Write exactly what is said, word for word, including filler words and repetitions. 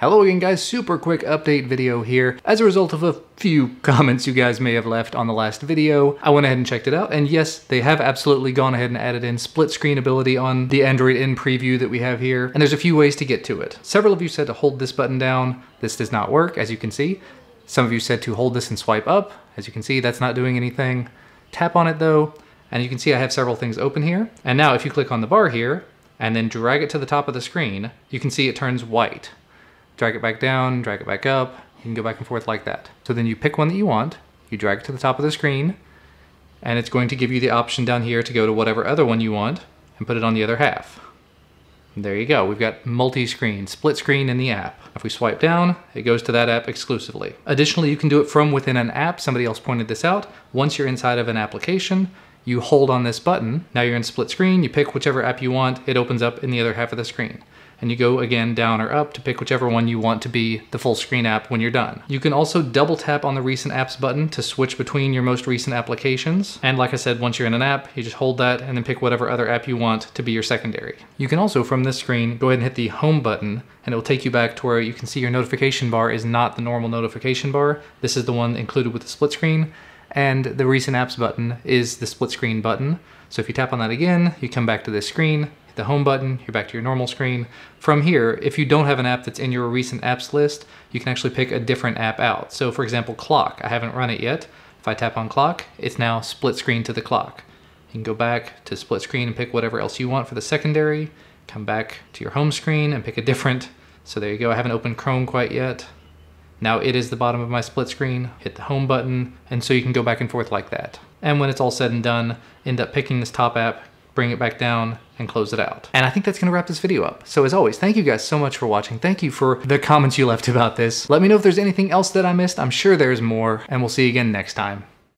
Hello again guys, super quick update video here. As a result of a few comments you guys may have left on the last video, I went ahead and checked it out, and yes, they have absolutely gone ahead and added in split screen ability on the Android in preview that we have here, and there's a few ways to get to it. Several of you said to hold this button down. This does not work, as you can see. Some of you said to hold this and swipe up. As you can see, that's not doing anything. Tap on it though, and you can see I have several things open here. And now if you click on the bar here, and then drag it to the top of the screen, you can see it turns white. Drag it back down, drag it back up. You can go back and forth like that. So then you pick one that you want, you drag it to the top of the screen, and it's going to give you the option down here to go to whatever other one you want and put it on the other half. And there you go. We've got multi-screen, split screen in the app. If we swipe down, it goes to that app exclusively. Additionally, you can do it from within an app. Somebody else pointed this out. Once you're inside of an application, you hold on this button. Now you're in split screen. You pick whichever app you want. It opens up in the other half of the screen. And you go again down or up to pick whichever one you want to be the full screen app when you're done. You can also double tap on the recent apps button to switch between your most recent applications. And like I said, once you're in an app, you just hold that and then pick whatever other app you want to be your secondary. You can also from this screen, go ahead and hit the home button and it will take you back to where you can see your notification bar is not the normal notification bar. This is the one included with the split screen. And the recent apps button is the split screen button. So if you tap on that again, you come back to this screen, hit the home button, you're back to your normal screen. From here, if you don't have an app that's in your recent apps list, you can actually pick a different app out. So for example, clock, I haven't run it yet. If I tap on clock, it's now split screen to the clock. You can go back to split screen and pick whatever else you want for the secondary, come back to your home screen and pick a different. So there you go, I haven't opened Chrome quite yet. Now it is the bottom of my split screen, hit the home button, and so you can go back and forth like that. And when it's all said and done, end up picking this top app, bring it back down, and close it out. And I think that's gonna wrap this video up. So as always, thank you guys so much for watching. Thank you for the comments you left about this. Let me know if there's anything else that I missed. I'm sure there's more, and we'll see you again next time.